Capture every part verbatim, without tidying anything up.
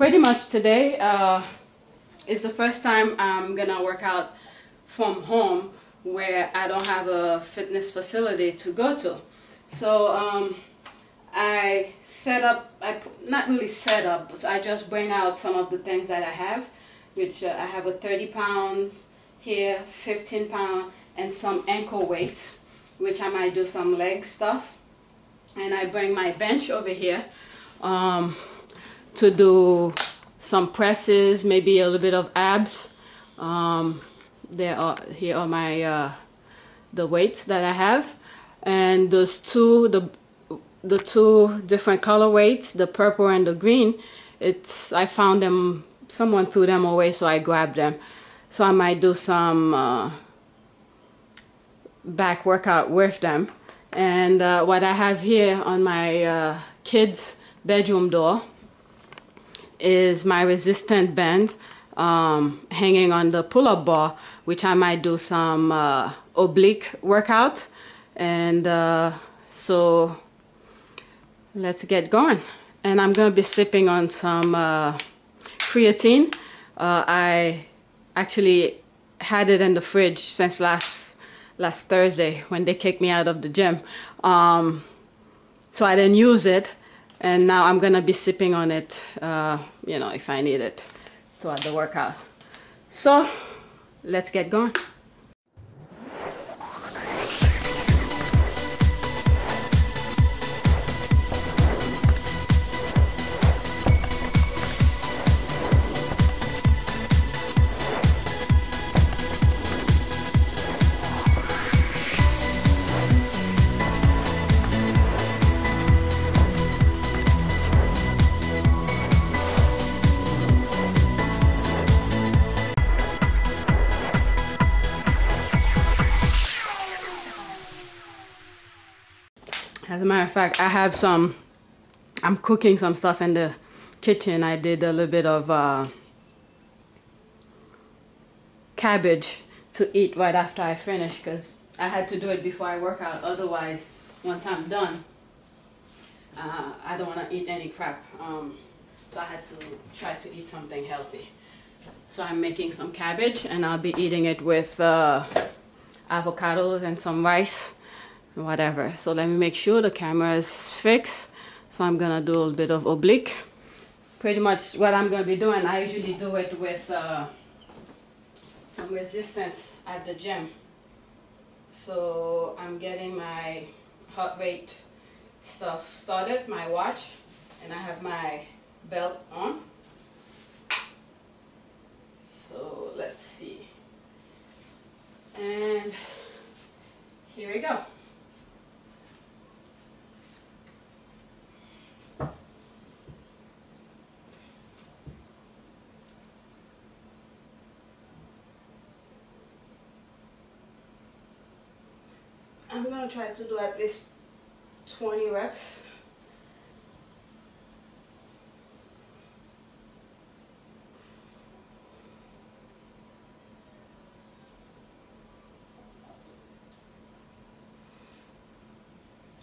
pretty much today uh, is the first time I'm gonna work out from home where I don't have a fitness facility to go to. So um, I set up, I not really set up, but I just bring out some of the things that I have, which uh, I have a thirty pound here, fifteen pound, and some ankle weights, which I might do some leg stuff. And I bring my bench over here um, to do some presses, maybe a little bit of abs. Um, there are, here are my uh, the weights that I have, and those two, the the two different color weights, the purple and the green. It's I found them. Someone threw them away, so I grabbed them. So I might do some uh, back workout with them. And uh, what I have here on my uh, kids' bedroom door is my resistant band um, hanging on the pull-up bar, which I might do some uh, oblique workout. And uh, so let's get going. And I'm gonna be sipping on some uh, creatine. Uh, I actually had it in the fridge since last last Thursday when they kicked me out of the gym. Um, so I didn't use it, and now I'm gonna be sipping on it, uh, you know, if I need it throughout the workout. So let's get going. As a matter of fact, I have some, I'm cooking some stuff in the kitchen. I did a little bit of uh, cabbage to eat right after I finish, because I had to do it before I work out. Otherwise, once I'm done, uh, I don't want to eat any crap. Um, so I had to try to eat something healthy. So I'm making some cabbage, and I'll be eating it with uh, avocados and some rice. Whatever. So let me make sure the camera is fixed. So I'm gonna do a little bit of oblique. Pretty much what I'm gonna be doing, I usually do it with uh, some resistance at the gym. So I'm getting my heart rate stuff started, my watch, and I have my belt on. So let's see. And here we go. I'm going to try to do at least twenty reps.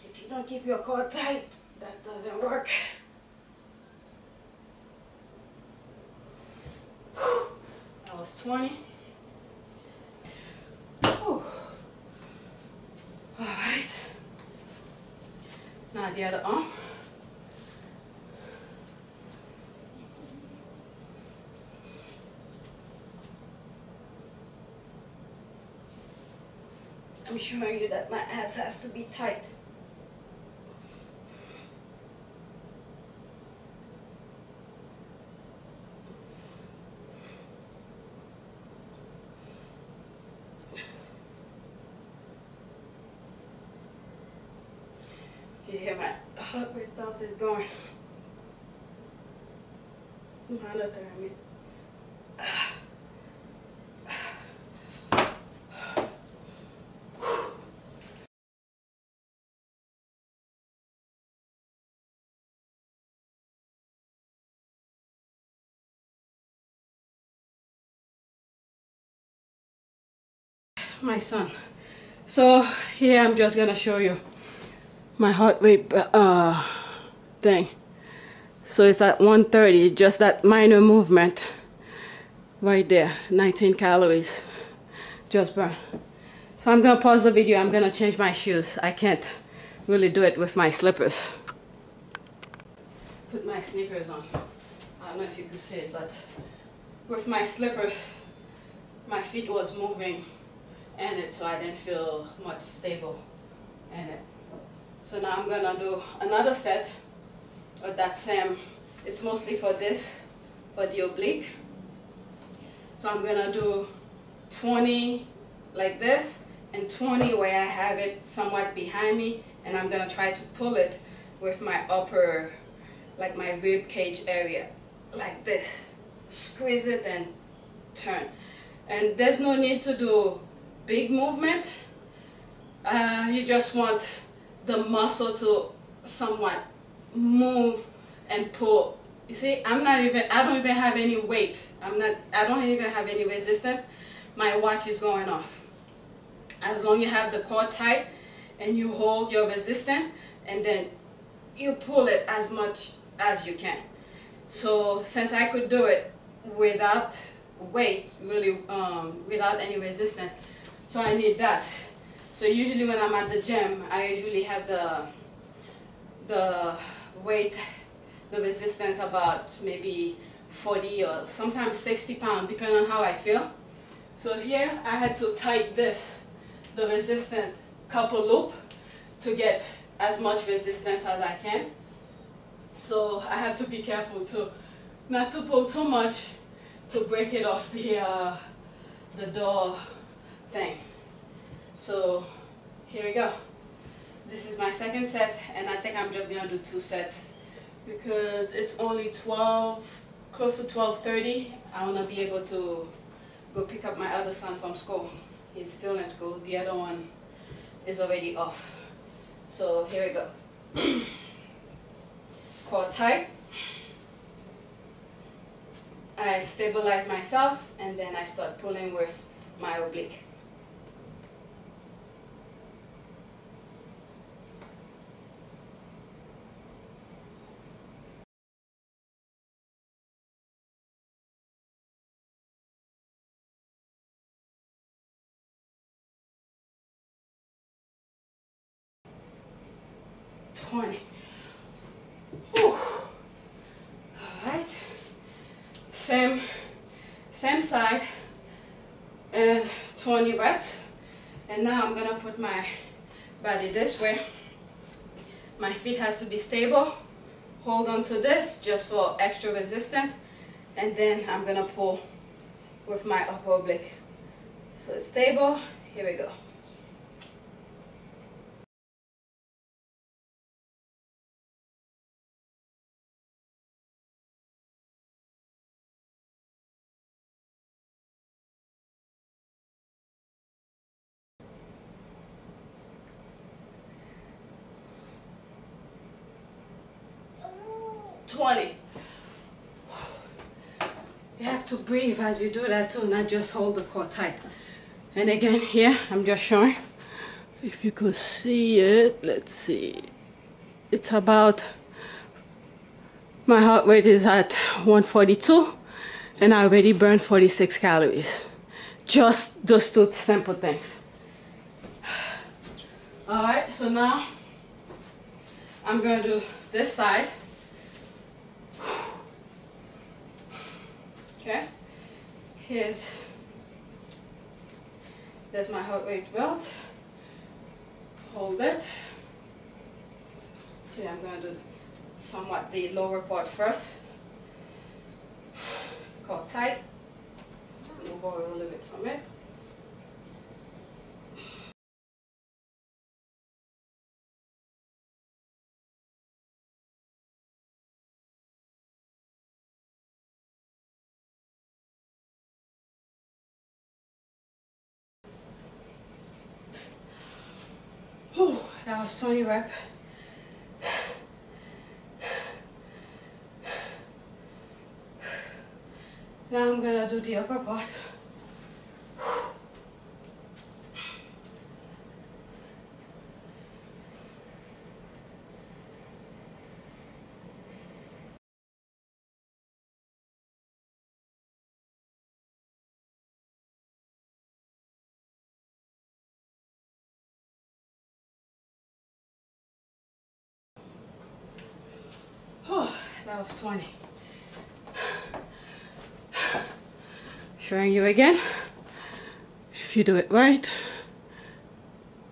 If you don't keep your core tight, that doesn't work. That was twenty. Now the other arm. I'm showing you that my abs has to be tight. Yeah, my heart rate belt is going. Monitor me. My son. So here I'm just gonna show you my heart rate uh, thing. So it's at one thirty, just that minor movement right there, nineteen calories just burn. So I'm gonna pause the video, I'm gonna change my shoes. I can't really do it with my slippers. Put my sneakers on. I don't know if you can see it, but with my slippers, my feet was moving in it, so I didn't feel much stable in it. So now I'm gonna do another set of that same. It's mostly for this, for the oblique. So I'm gonna do twenty like this and twenty where I have it somewhat behind me, and I'm gonna try to pull it with my upper, like my rib cage area, like this. Squeeze it and turn. And there's no need to do big movement. Uh, you just want the muscle to somewhat move and pull. You see, I'm not even, I don't even have any weight. I'm not, I don't even have any resistance. My watch is going off. As long as you have the core tight and you hold your resistance, and then you pull it as much as you can. So since I could do it without weight, really, um, without any resistance, so I need that. So usually when I'm at the gym, I usually have the the weight, the resistance about maybe forty or sometimes sixty pounds, depending on how I feel. So here I had to tighten this, the resistance couple loop, to get as much resistance as I can. So I have to be careful to not to pull too much, to break it off the uh, the door thing. So here we go. This is my second set, and I think I'm just gonna do two sets because it's only twelve, close to twelve thirty. I wanna be able to go pick up my other son from school. He's still in school. The other one is already off. So here we go. Core tight. I stabilize myself, and then I start pulling with my oblique. twenty. Alright, same, same side, and twenty reps. And now I'm gonna put my body this way. My feet has to be stable. Hold on to this just for extra resistance, and then I'm gonna pull with my upper oblique. So it's stable, here we go. twenty. You have to breathe as you do that too, not just hold the core tight. And again here, I'm just showing, if you could see it, let's see. It's about, my heart rate is at one forty-two, and I already burned forty-six calories. Just those two simple things. All right, so now I'm gonna do this side. Okay, here's, there's my heart rate belt, hold it. Today I'm going to do somewhat the lower part first, core tight, move over a little bit from it. That was twenty reps. Now I'm gonna do the upper part. till I was twenty. Showing you again, if you do it right,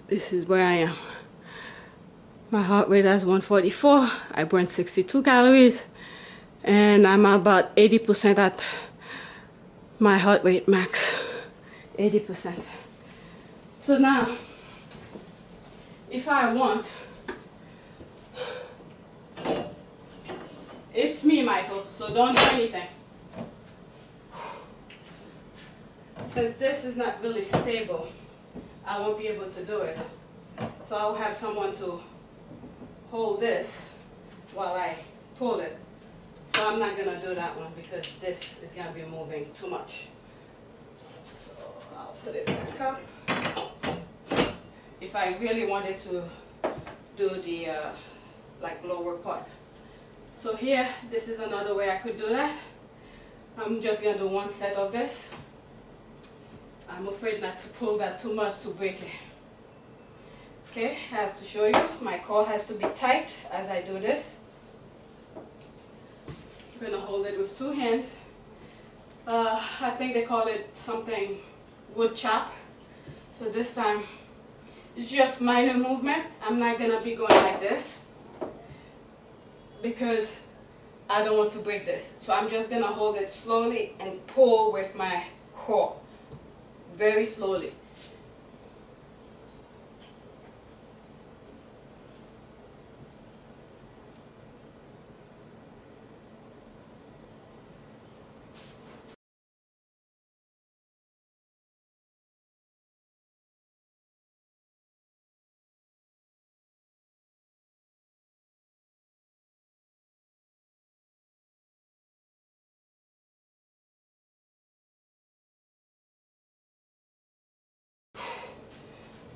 this is where I am. My heart rate is one forty-four, I burned sixty-two calories, and I'm about eighty percent at my heart rate max, eighty percent. So now, if I want, it's me, Michael, so don't do anything. Since this is not really stable, I won't be able to do it. So I'll have someone to hold this while I pull it. So I'm not gonna do that one because this is gonna be moving too much. So I'll put it back up. If I really wanted to do the uh, like lower part. So here, this is another way I could do that. I'm just gonna do one set of this. I'm afraid not to pull that too much to break it. Okay, I have to show you. My core has to be tight as I do this. I'm going to hold it with two hands. Uh, I think they call it something wood chop. So this time, it's just minor movement. I'm not going to be going like this because I don't want to break this. So I'm just going to hold it slowly and pull with my core. Very slowly.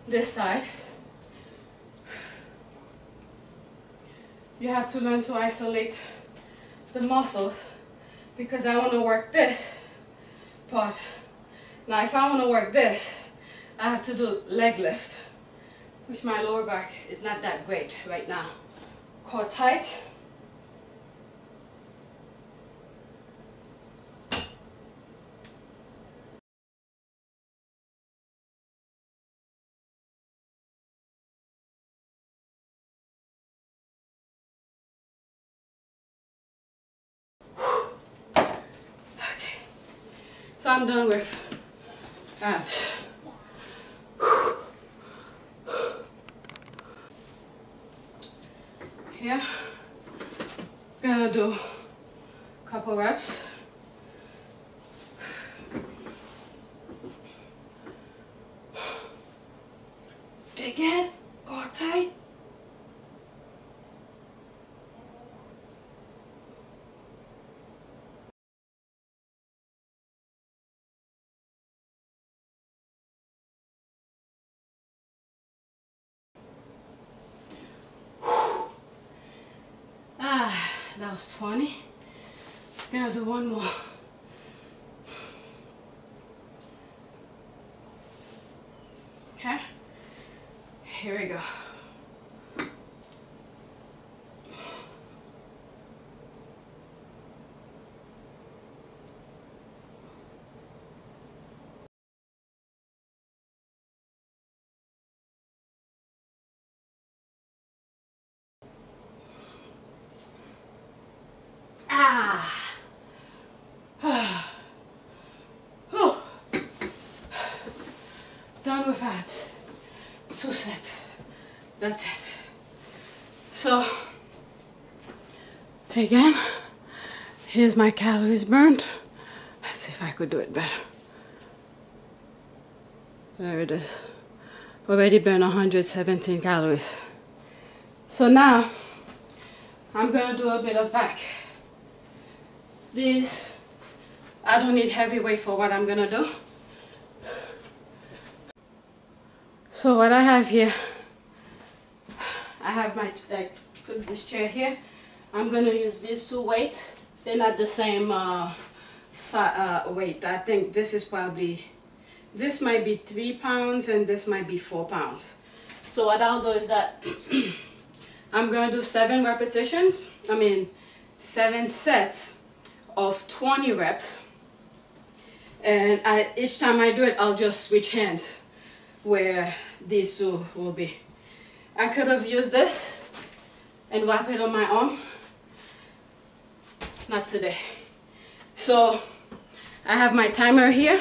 This side, you have to learn to isolate the muscles because I want to work this part. Now if I want to work this, I have to do leg lift, which my lower back is not that great right now. Core tight. So I'm done with abs. Here, gonna do a couple reps. Again, core tight. That was twenty. Now I'll do one more. Okay. Here we go. Done with abs, two sets, that's it. So, again, here's my calories burned. Let's see if I could do it better. There it is. Already burned one hundred seventeen calories. So now, I'm gonna do a bit of back. These, I don't need heavy weight for what I'm gonna do. So what I have here, I have my, I put this chair here. I'm going to use these two weights. They're not the same uh, so, uh, weight. I think this is probably, this might be three pounds and this might be four pounds. So what I'll do is that I'm going to do seven repetitions. I mean, seven sets of twenty reps, and I, each time I do it, I'll just switch hands where this will be. I could have used this and wrap it on my arm. Not today. So I have my timer here.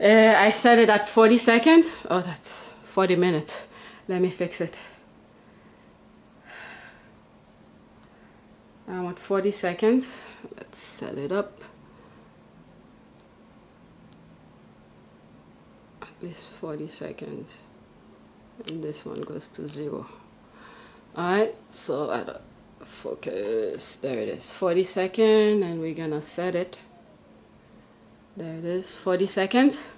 Uh, I set it at forty seconds. Oh, that's forty minutes. Let me fix it. I want forty seconds. Let's set it up. At least forty seconds. And this one goes to zero. Alright, so I don't focus. There it is. forty seconds, and we're gonna set it. There it is, forty seconds.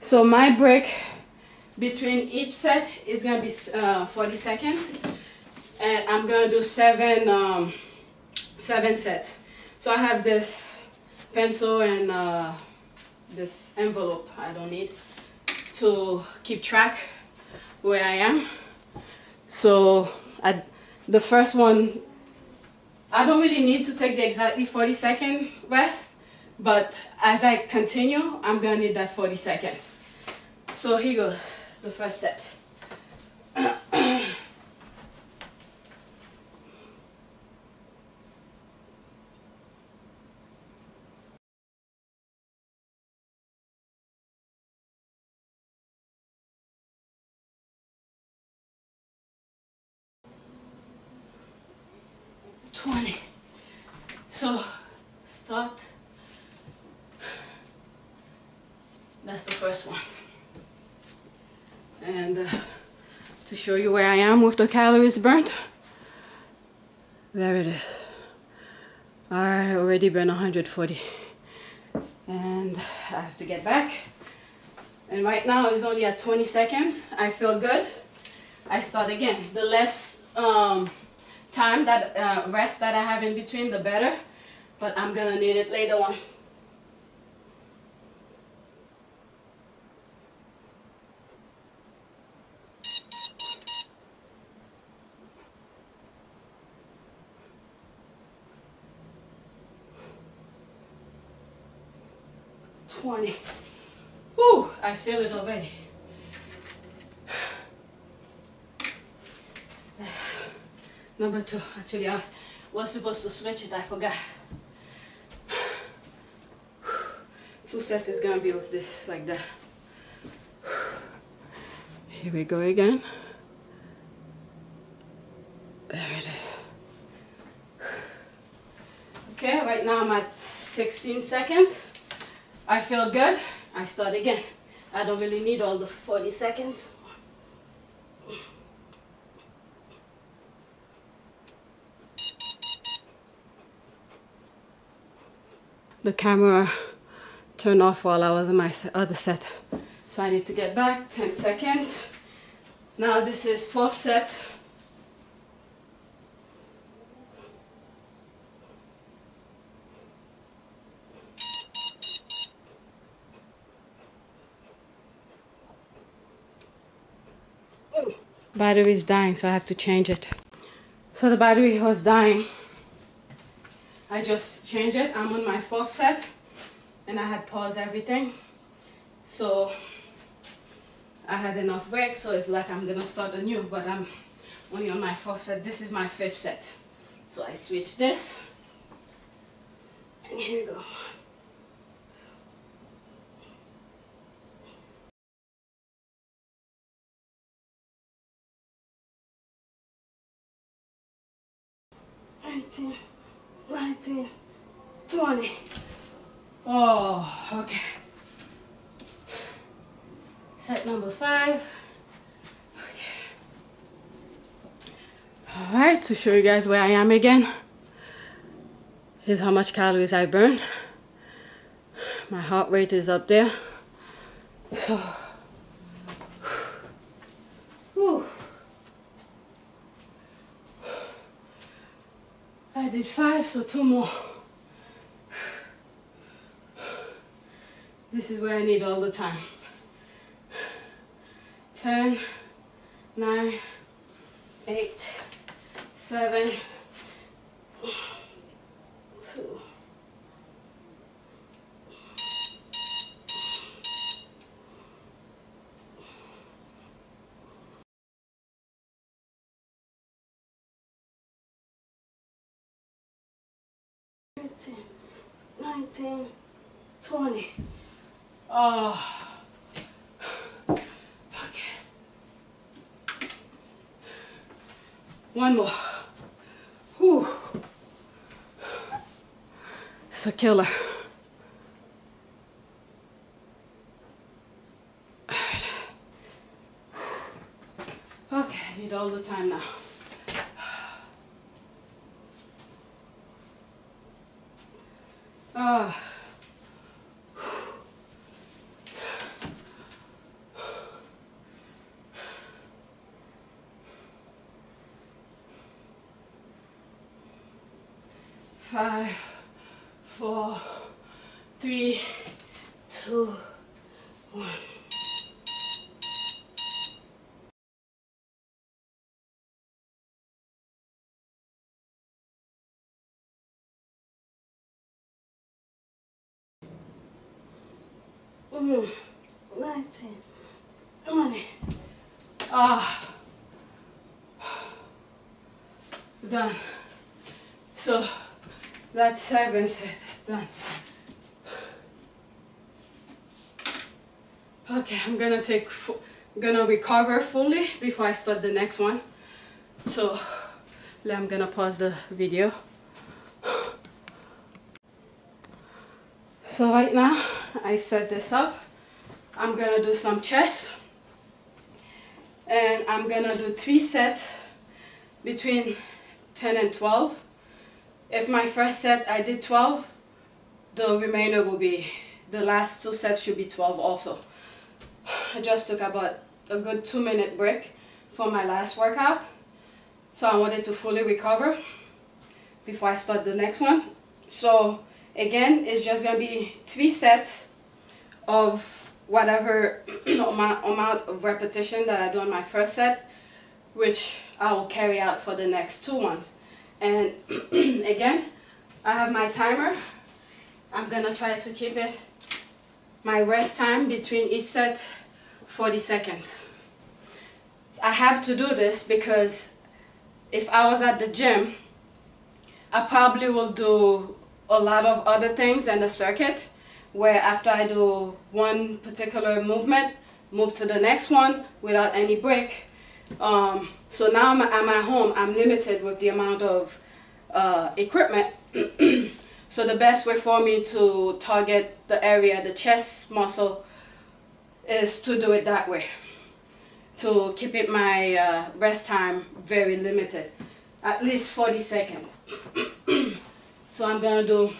So my break between each set is gonna be uh, forty seconds, and I'm gonna do seven um, seven sets. So I have this pencil and uh, this envelope I don't need to keep track where I am. So I, the first one, I don't really need to take the exactly forty second rest. But as I continue, I'm gonna need that forty seconds. So here goes the first set. twenty. So start. That's the first one. And uh, to show you where I am with the calories burnt, there it is. I already burned one hundred forty. And I have to get back. And right now it's only at twenty seconds. I feel good. I start again. The less um, time, that uh, rest that I have in between, the better. But I'm gonna need it later on. twenty. Whew, I feel it already. That's number two. Actually, I was supposed to switch it. I forgot. Two sets is gonna be with this, like that. Here we go again. There it is. Okay, right now I'm at sixteen seconds. I feel good. I start again. I don't really need all the forty seconds. The camera turned off while I was in my other set. So I need to get back. ten seconds. Now this is fourth set. Battery is dying, so I have to change it. So the battery was dying. I just changed it. I'm on my fourth set, and I had paused everything. So I had enough break, so it's like I'm gonna start anew, but I'm only on my fourth set. This is my fifth set. So I switch this, and here we go. nineteen, nineteen, twenty. Oh, okay. Set number five. Okay. All right, to show you guys where I am again. Here's how much calories I burned. My heart rate is up there. So, I did five, so two more. This is where I need all the time. Ten, nine, eight, seven, eighteen, nineteen, twenty. Oh. Fuck it. One more. Whew. It's a killer. Okay, I need all the time now. Ah. Five, four, three, two, one. nineteen, twenty. Ah, done. So that's seven set done. Okay, I'm gonna take, gonna recover fully before I start the next one. So I'm gonna pause the video. So right now, I set this up. I'm gonna do some chest, and I'm gonna do three sets between ten and twelve. If my first set I did twelve, the remainder will be, the last two sets should be twelve also. I just took about a good two minute break for my last workout, so I wanted to fully recover before I start the next one. So again, it's just gonna be three sets of whatever amount of repetition that I do on my first set, which I will carry out for the next two ones. And again, I have my timer. I'm gonna try to keep it, my rest time between each set, forty seconds. I have to do this because if I was at the gym, I probably will do a lot of other things than the circuit, where after I do one particular movement, move to the next one without any break. Um, so now I'm, I'm at home, I'm limited with the amount of uh, equipment. So the best way for me to target the area, the chest muscle, is to do it that way, to keep it my uh, rest time very limited, at least forty seconds. So I'm gonna do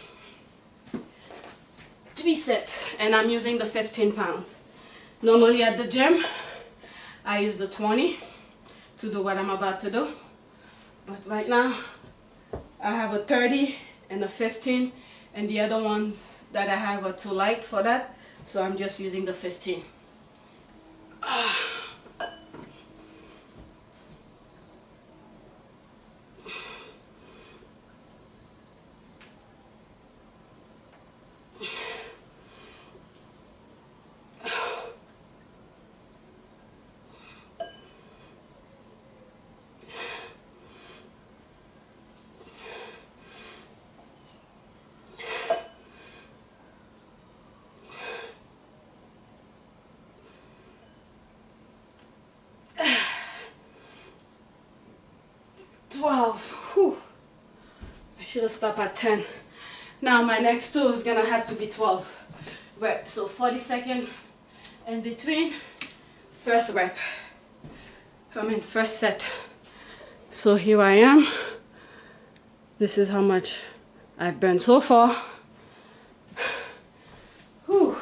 three sets, and I'm using the fifteen pounds. Normally at the gym, I use the twenty to do what I'm about to do. But right now, I have a thirty and a fifteen, and the other ones that I have are too light for that, so I'm just using the fifteen. Uh. twelve. Whew. I should have stopped at ten. Now my next two is gonna have to be twelve reps. So forty second in between. First rep. I mean first set. So here I am. This is how much I've burned so far. Whew.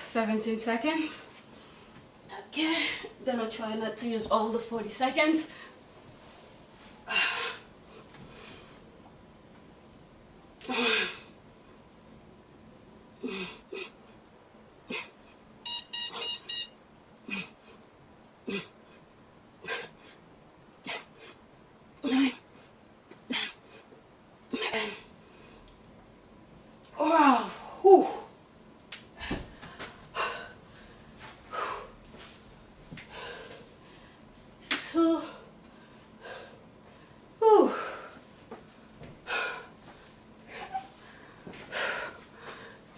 seventeen seconds. Okay, then I'll try not to use all the forty seconds.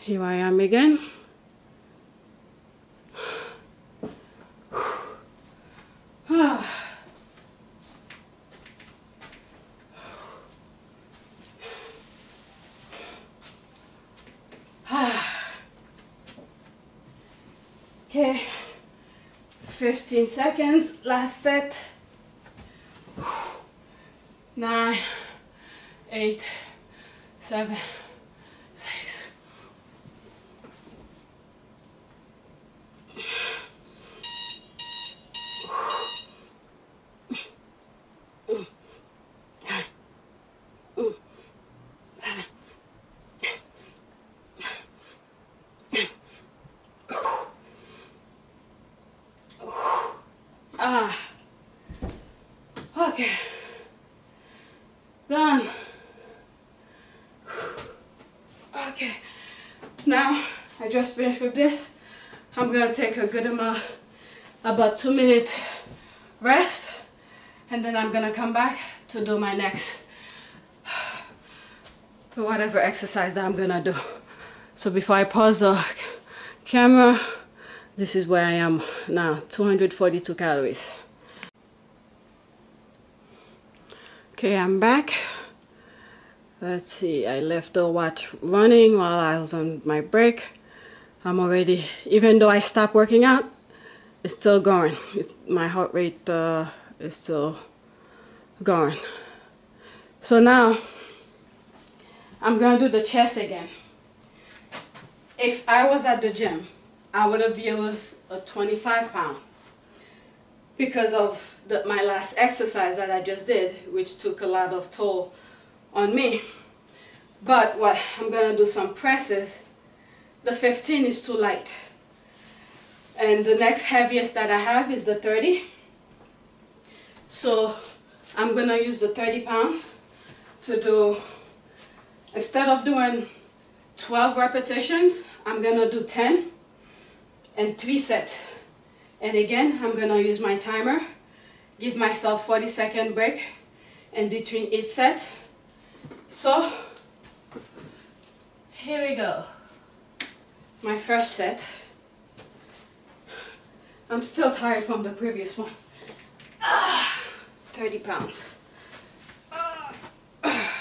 Here I am again. Okay, fifteen seconds, last set. Nine, eight, seven, six. Ah, okay. Done. Okay, now I just finished with this. I'm gonna take a good amount, about two minute rest, and then I'm gonna come back to do my next, whatever exercise that I'm gonna do. So before I pause the camera, this is where I am now, two hundred forty-two calories. Okay, I'm back. Let's see, I left the watch running while I was on my break. I'm already, even though I stopped working out, it's still going. It's, my heart rate uh, is still going. So now, I'm gonna do the chest again. If I was at the gym, I would have used a twenty-five pound because of the, my last exercise that I just did, which took a lot of toll on me. But what I'm gonna do some presses. The fifteen is too light, and the next heaviest that I have is the thirty. So I'm gonna use the thirty pounds to do, instead of doing twelve repetitions, I'm gonna do ten. And three sets. And again, I'm gonna use my timer, give myself forty second break in between each set. So here we go. My first set. I'm still tired from the previous one. Ah, thirty pounds. Ah, ah.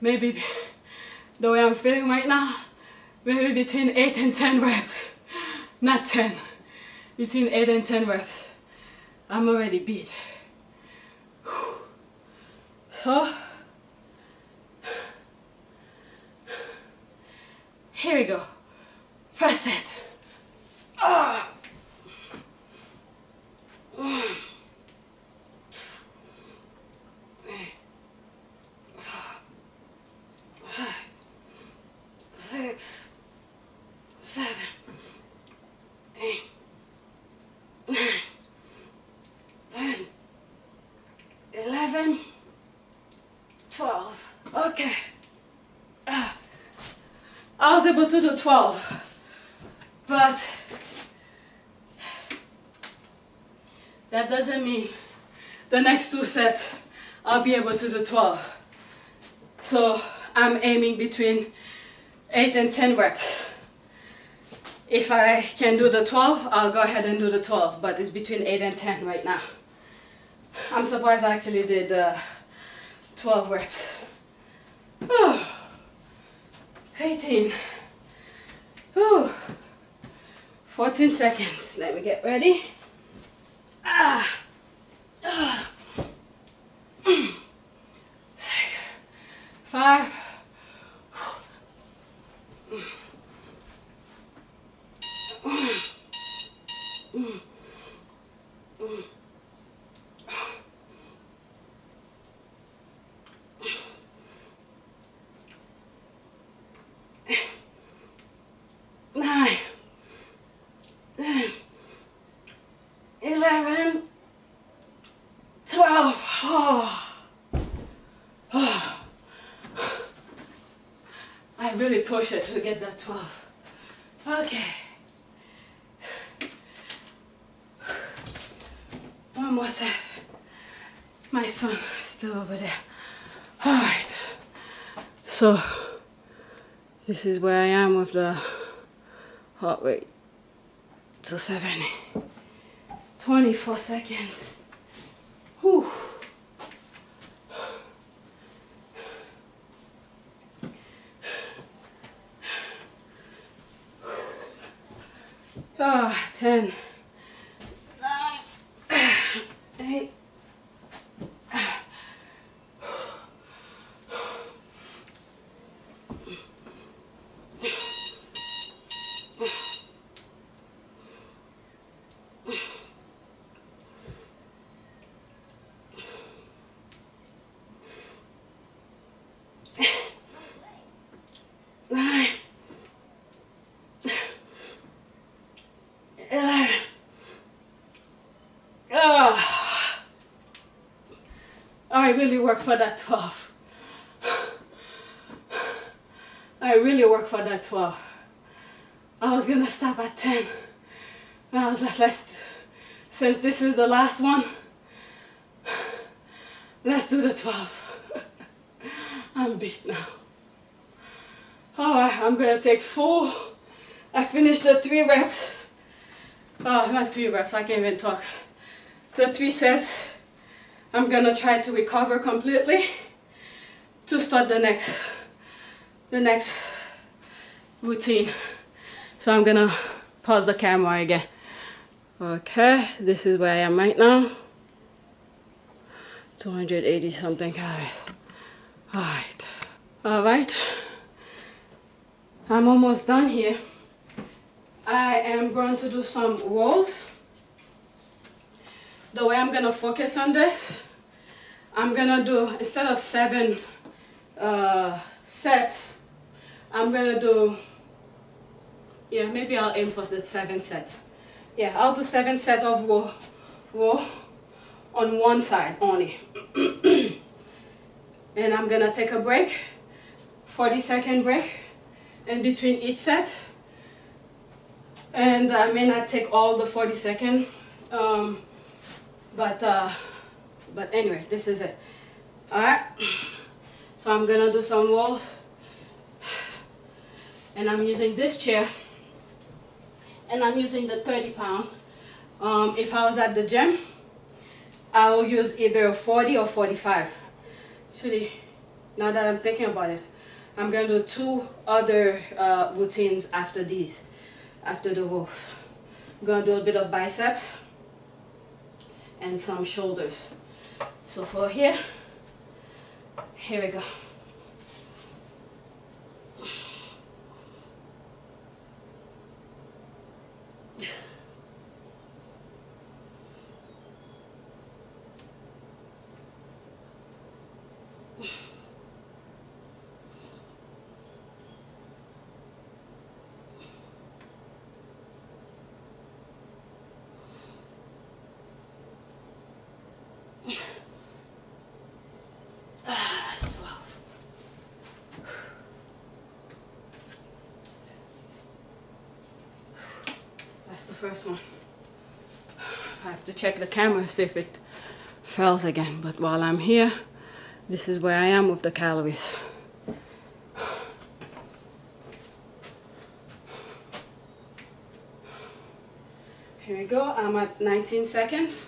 Maybe the way I'm feeling right now, maybe between eight and ten reps, not ten, between eight and ten reps, I'm already beat. So, here we go, first set. Ah. seven, eight, nine, ten, eleven, twelve. Okay. I was able to do twelve, but that doesn't mean the next two sets I'll be able to do twelve. So I'm aiming between eight and ten reps. If I can do the twelve, I'll go ahead and do the twelve, but it's between eight and ten right now. I'm surprised I actually did uh, twelve reps. Whew. eighteen. Whew. fourteen seconds. Let me get ready. Ah. Ah. Six. Five. eleven, twelve. Oh. Oh. I really pushed it to get that twelve. Okay. One more set. My son is still over there. All right. So this is where I am with the heart rate to seventy. twenty-four seconds. Whew. Ah, ten. I really work for that twelve. I really work for that twelve. I was gonna stop at ten. And I was like, let's, since this is the last one, let's do the twelve. I'm beat now. Alright, I'm gonna take four. I finished the three reps. Oh, not three reps, I can't even talk. The three sets. I'm gonna try to recover completely to start the next the next routine. So I'm gonna pause the camera again. Okay, this is where I am right now. two hundred eighty something calories. Alright. Alright. I'm almost done here. I am going to do some rolls. The way I'm gonna focus on this, I'm gonna do, instead of seven uh, sets, I'm gonna do, yeah, maybe I'll aim for the seven set. Yeah, I'll do seven sets of row, row on one side only. And I'm gonna take a break, forty second break, in between each set. And I may not take all the forty second, um, But uh, but anyway, this is it. Alright, so I'm gonna do some rolls, and I'm using this chair, and I'm using the thirty pound. Um, if I was at the gym, I will use either forty or forty-five. Actually, now that I'm thinking about it, I'm gonna do two other uh, routines after these, after the roll. I'm gonna do a bit of biceps and some shoulders. So for here, here we go. First one. I have to check the camera, see if it fails again. But while I'm here, this is where I am with the calories. Here we go. I'm at nineteen seconds.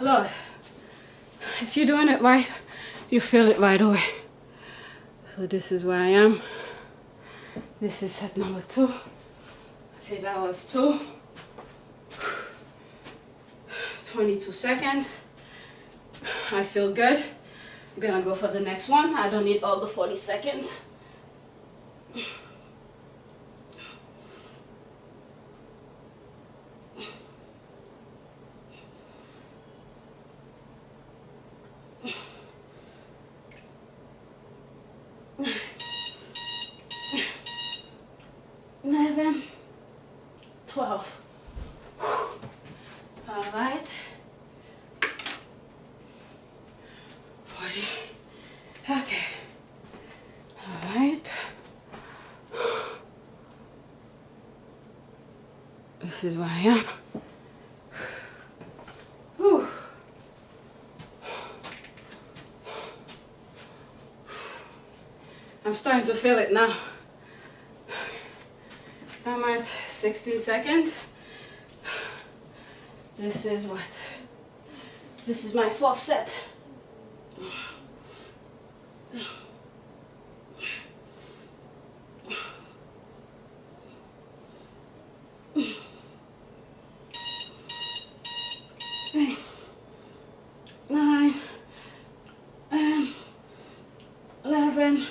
Lord, if you're doing it right, you feel it right away. So this is where I am. This is set number two. Actually, that was two. twenty-two seconds. I feel good. I'm gonna go for the next one. I don't need all the forty seconds. eleven, twelve. All right. forty. Okay. All right. This is where I am. Whew. I'm starting to feel it now. I'm at sixteen seconds. This is what? This is my fourth set. nine, eleven,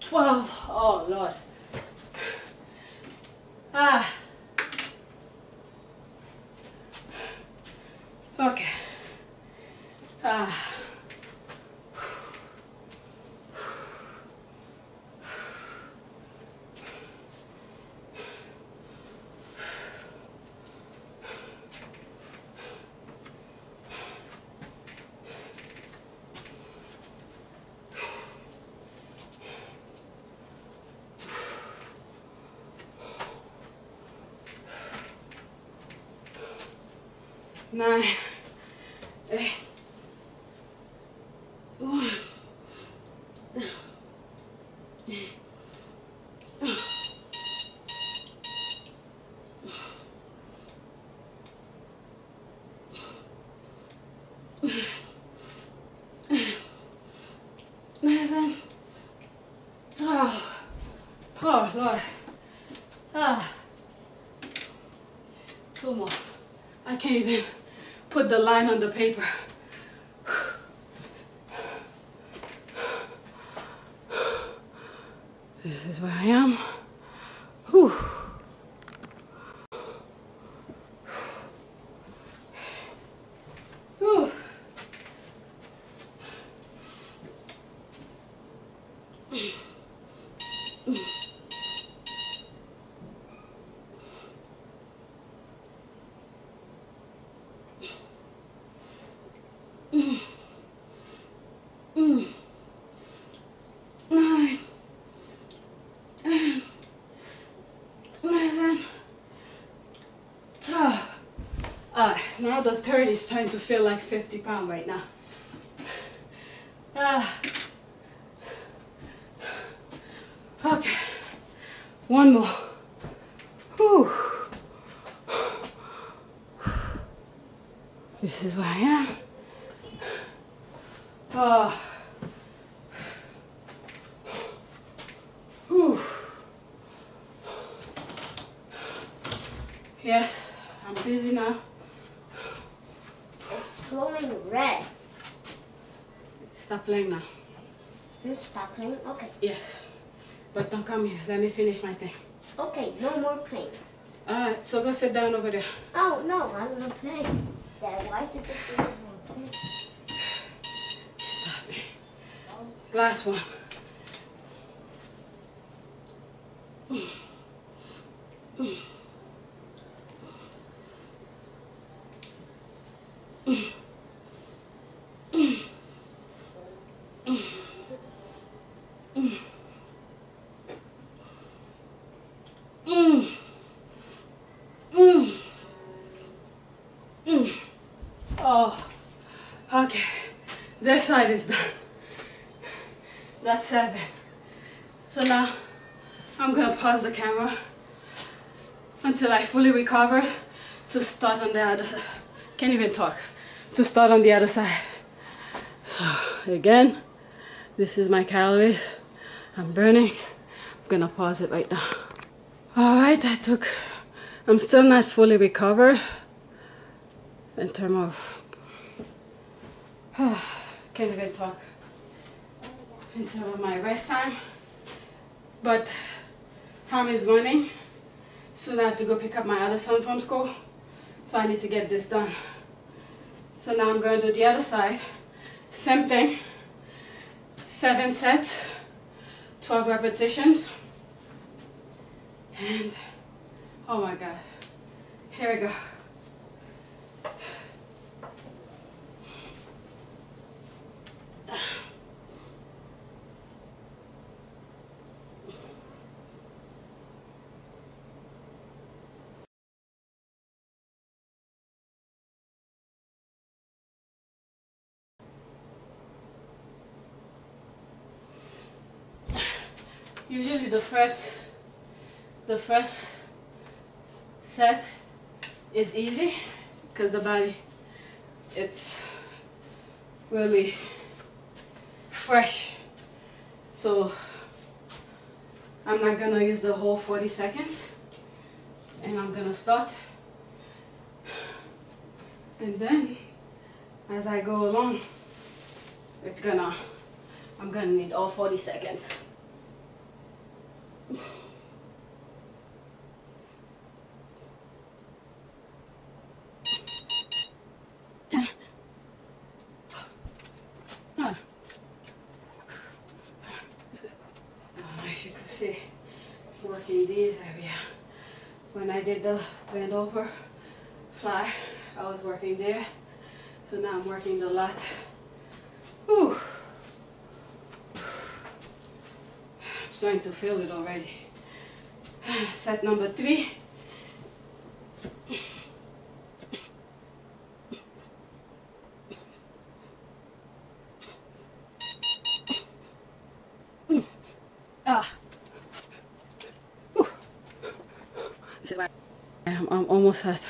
twelve. Oh Lord. Ah. Okay. Ah. Nine, eight, one, eleven, twelve. Oh Lord. Ah. Two more. I can't even put the line on the paper. This is where I am. Whew. Whew. Uh, now the third is trying to feel like fifty pounds right now. Uh, okay, one more. Whew. This is where I am. Uh, whew. Yes, I'm busy now. Glowing red. Stop playing now. You stop playing? Okay. Yes. But don't come here. Let me finish my thing. Okay, no more playing. Alright, so go sit down over there. Oh, no, I'm not playing. Dad, why did you say more playing? Stop it. Oh. Last one. Mm. Mm. Mm. Oh, okay, this side is done. That's seven. So now I'm gonna pause the camera until I fully recover to start on the other side. Can't even talk. To start on the other side. So again, this is my calories I'm burning. I'm gonna pause it right now. All right, I took, I'm still not fully recovered in terms of, oh, can't even talk, in terms of my rest time, but time is running. Soon I have to go pick up my other son from school, so I need to get this done. So now I'm going to do the other side, same thing, seven sets, twelve repetitions, And oh my God, here we go. Usually the first, the first set is easy because the body, it's really fresh. So I'm not gonna use the whole forty seconds, and I'm gonna start. And then as I go along, it's gonna, I'm gonna need all forty seconds. As you can see, working these area. When I did the bend over fly, I was working there, so now I'm working the lat. Whew. Starting to feel it already. Set number three. Ah. Whew. This is why I'm, I'm almost at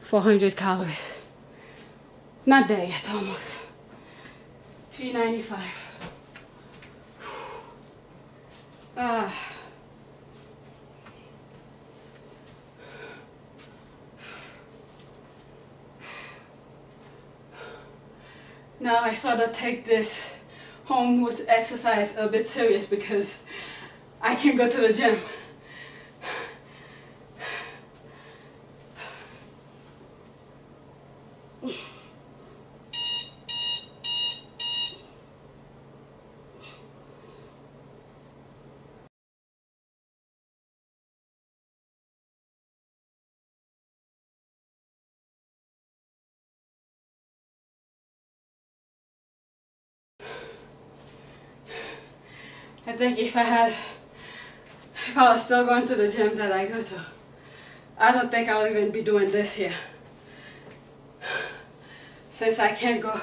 four hundred calories. Not there yet, almost. three ninety-five. Ah. Now I sort of take this home with exercise a bit serious because I can't go to the gym. I think if I had, if I was still going to the gym that I go to, I don't think I would even be doing this here. Since I can't go,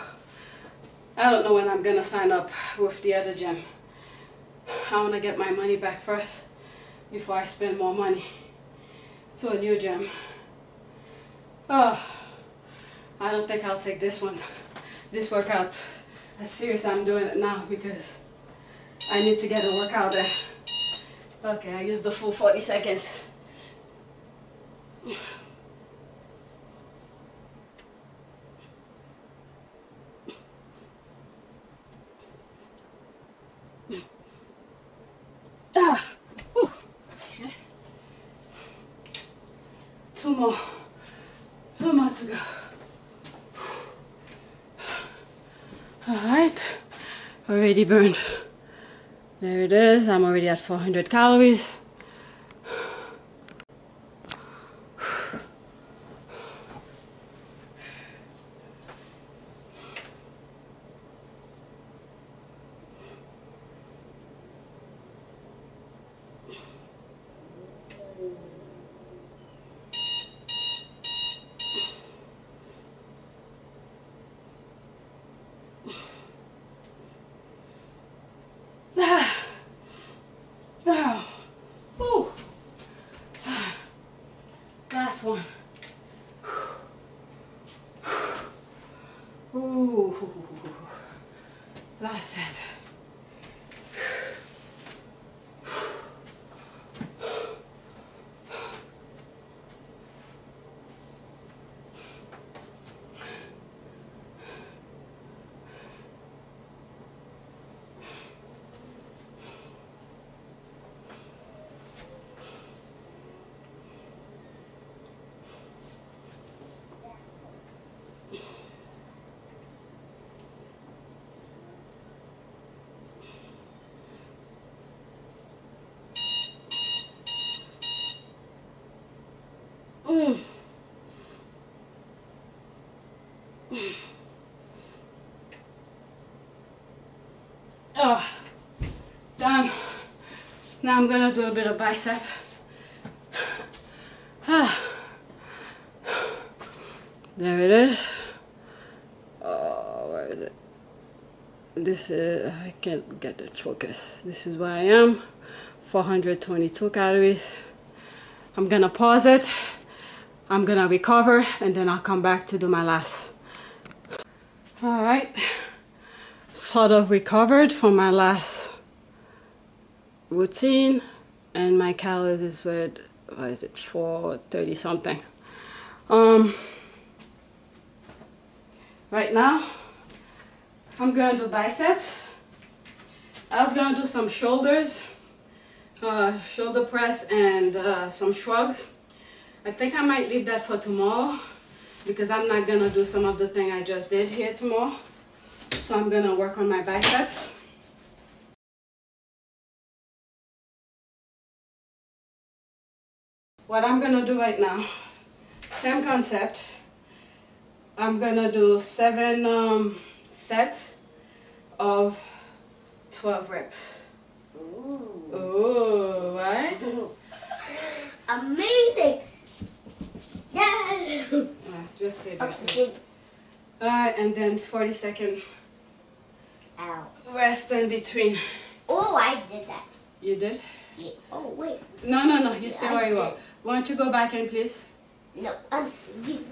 I don't know when I'm gonna sign up with the other gym. I wanna get my money back first before I spend more money to a new gym. Oh, I don't think I'll take this one, this workout, as serious as I'm doing it now because I need to get a workout there. Okay, I used the full forty seconds. Ah, okay. Two more. Two more to go. All right, already burned. There it is, I'm already at four hundred calories. Last one. Ooh. Last set. Oh, done. Now I'm going to do a bit of bicep. Ah. There it is. Oh, where is it? This is, I can't get it focused. This is where I am. four hundred twenty-two calories. I'm going to pause it. I'm going to recover and then I'll come back to do my last. Alright. Sort of recovered from my last routine and my calories is where, what is it, four thirty something. Um, right now, I'm going to do biceps. I was going to do some shoulders, uh, shoulder press and uh, some shrugs. I think I might leave that for tomorrow because I'm not going to do some of the thing I just did here tomorrow. So I'm going to work on my biceps. What I'm going to do right now, same concept. I'm going to do seven um, sets of twelve reps. Ooh. Ooh, right? Amazing! Yeah! Right, just stay back. Okay. Alright, and then forty second Ow. Rest in between. Oh, I did that. You did? Yeah. Oh, wait. No, no, no. You yeah, stay I where did. You are. Won't you go back in, please? No, I'm sleeping.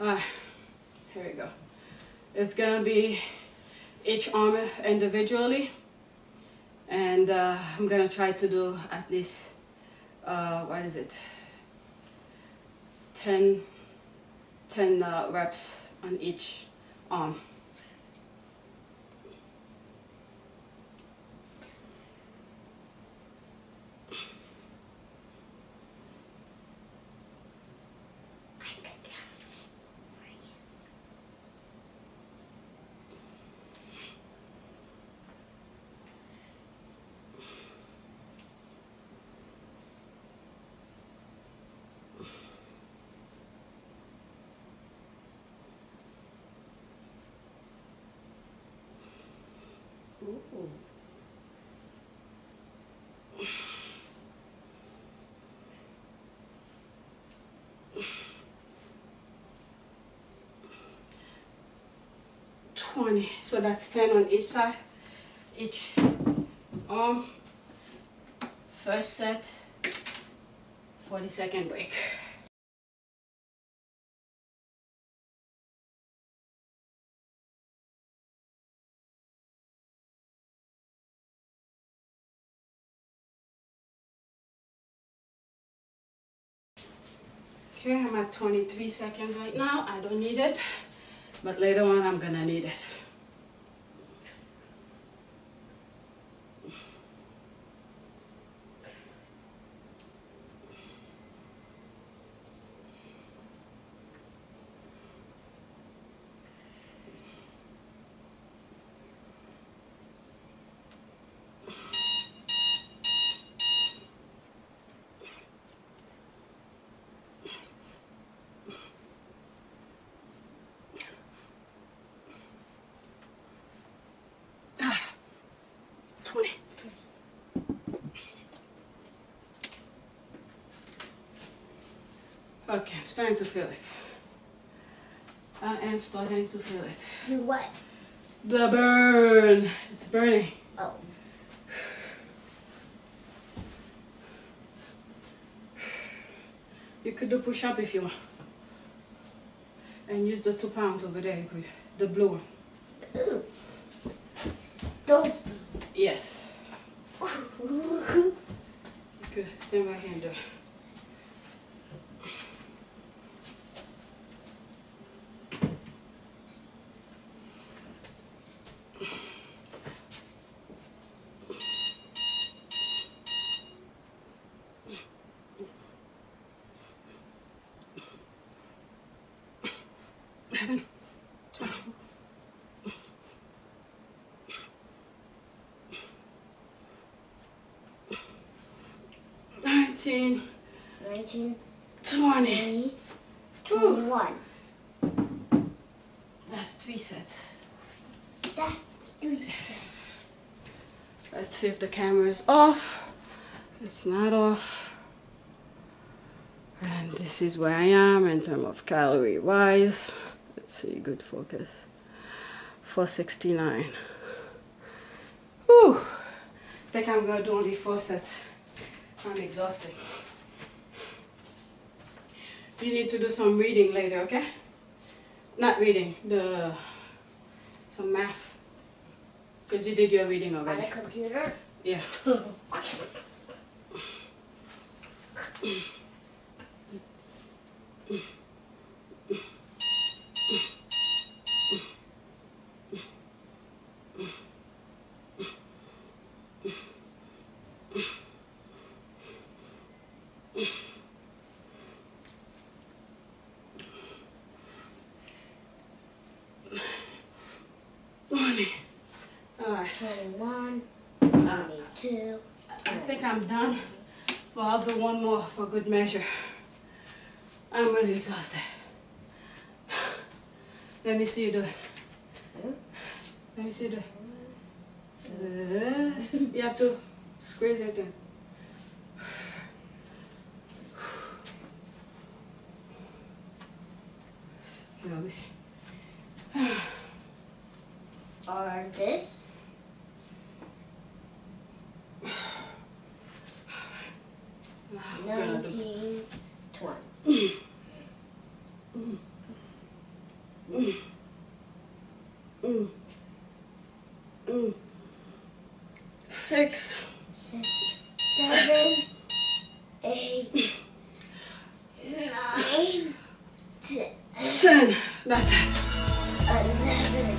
Alright, here we go. It's gonna be each arm individually. And uh, I'm gonna try to do at least, uh, what is it? ten, ten uh, reps on each arm. twenty, so that's ten on each side, each arm. First set, forty second break. Okay, I'm at twenty-three seconds right now. I don't need it, but later on I'm gonna need it. Okay, I'm starting to feel it. I am starting to feel it. The what? The burn. It's burning. Oh. You could do push up if you want. And use the two pounds over there, you could, the blue one. Ooh. Those? Yes. You could stand right here and do it. nineteen, twenty, twenty-one. That's three sets. That Street sense. Let's see if the camera is off. It's not off. And this is where I am in terms of calorie wise. Let's see, good focus. four sixty-nine. Whew. I think I'm gonna do only four sets. I'm exhausted. You need to do some reading later, okay? Not reading, the some math. Because you did your reading already. On the computer? Yeah. I'm done, but I'll do one more for good measure. I'm really exhausted. Let me see you do it. Let me see you do it. Uh, you have to squeeze it in. Or this? nineteen, twenty. Mm. Mm. Mm. Mm. Six. Six. Seven. Eight. Nine. Ten. Ten. That's it. Eleven.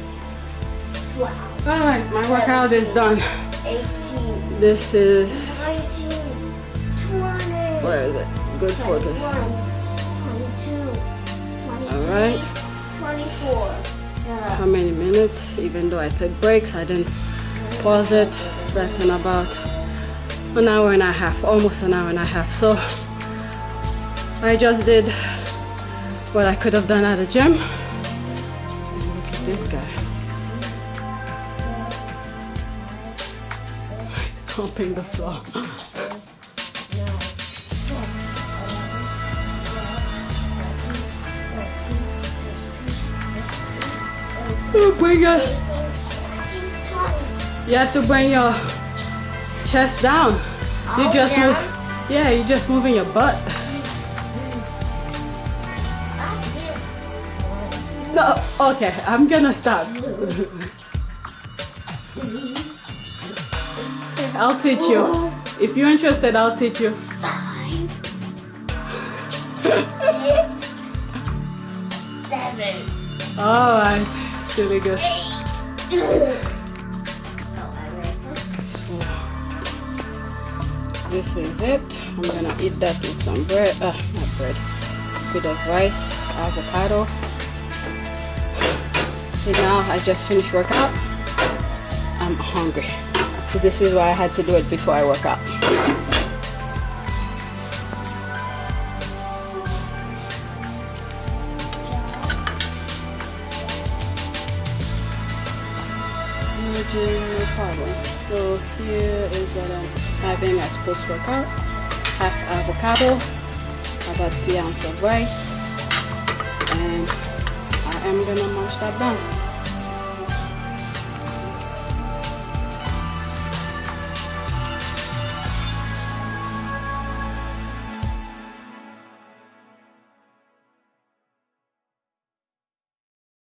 Twelve. All right, my workout is done. Eighteen. This is... Where is it? Good focus. twenty-one, twenty-two, twenty-three, all right. twenty-four. Yeah. How many minutes? Even though I took breaks, I didn't pause it. That's in about an hour and a half, almost an hour and a half. So I just did what I could have done at the gym. And look at this guy. He's stomping the floor. You bring your, you have to bring your chest down. You oh, just yeah. move, yeah, you're just moving your butt. No, okay, I'm gonna stop. I'll teach you. If you're interested, I'll teach you. Five, six, seven. All right. Really good. This is it. I'm gonna eat that with some bread, uh, not bread, a bit of rice, avocado. See, now I just finished workout. I'm hungry. So this is why I had to do it before I work out. Problem. So here is what I'm having as post-workout: half avocado, about three ounces of rice, and I am gonna munch that down.